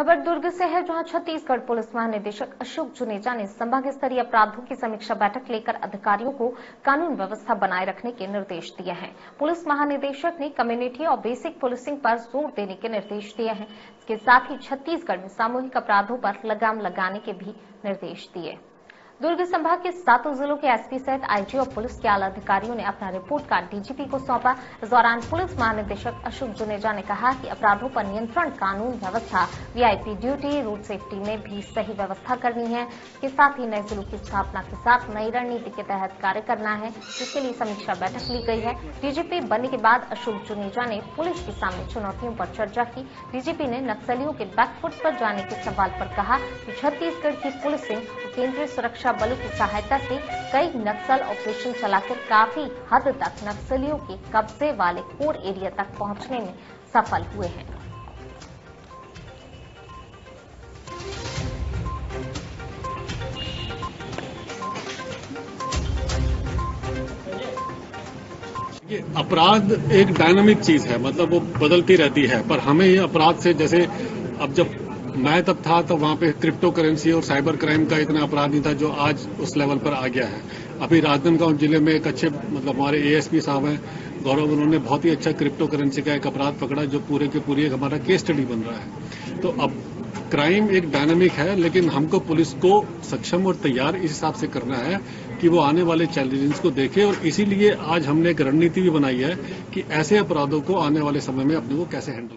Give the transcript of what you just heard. खबर दुर्ग से है, जहां छत्तीसगढ़ पुलिस महानिदेशक अशोक जुनेजा ने संभाग स्तरीय अपराधों की समीक्षा बैठक लेकर अधिकारियों को कानून व्यवस्था बनाए रखने के निर्देश दिए हैं। पुलिस महानिदेशक ने कम्युनिटी और बेसिक पुलिसिंग पर जोर देने के निर्देश दिए हैं। इसके साथ ही छत्तीसगढ़ में सामूहिक अपराधों पर लगाम लगाने के भी निर्देश दिए। दुर्ग संभाग के सातों जिलों के एसपी सहित आईजी और पुलिस के आला अधिकारियों ने अपना रिपोर्ट कार्ड डीजीपी को सौंपा। इस दौरान पुलिस महानिदेशक अशोक जुनेजा ने कहा कि अपराधों पर नियंत्रण, कानून व्यवस्था, वीआईपी ड्यूटी, रोड सेफ्टी में भी सही व्यवस्था करनी है। इसके साथ ही नए जिलों की स्थापना के साथ नई रणनीति के तहत कार्य करना है, जिसके लिए समीक्षा बैठक ली गई है। डीजीपी बनने के बाद अशोक जुनेजा ने पुलिस के सामने चुनौतियों पर चर्चा की। डीजीपी ने नक्सलियों के बैकफुट पर जाने के सवाल पर कहा कि छत्तीसगढ़ की पुलिसिंग केंद्रीय सुरक्षा बलों की सहायता से कई नक्सल ऑपरेशन चलाकर काफी हद तक नक्सलियों के कब्जे वाले कोर एरिया तक पहुंचने में सफल हुए हैं। ये अपराध एक डायनामिक चीज है, मतलब वो बदलती रहती है, पर हमें ये अपराध से, जैसे अब जब मैं तब था तो वहां पे क्रिप्टो करेंसी और साइबर क्राइम का इतना अपराध नहीं था जो आज उस लेवल पर आ गया है। अभी राजनांदगांव जिले में एक अच्छे, मतलब हमारे एएसपी साहब हैं गौरव, उन्होंने बहुत ही अच्छा क्रिप्टो करेंसी का एक अपराध पकड़ा जो पूरे के पूरे एक हमारा केस स्टडी बन रहा है। तो अब क्राइम एक डायनामिक है, लेकिन हमको पुलिस को सक्षम और तैयार इस हिसाब से करना है कि वो आने वाले चैलेंजेस को देखे, और इसीलिए आज हमने एक रणनीति भी बनाई है कि ऐसे अपराधों को आने वाले समय में अपने को कैसे हैंडल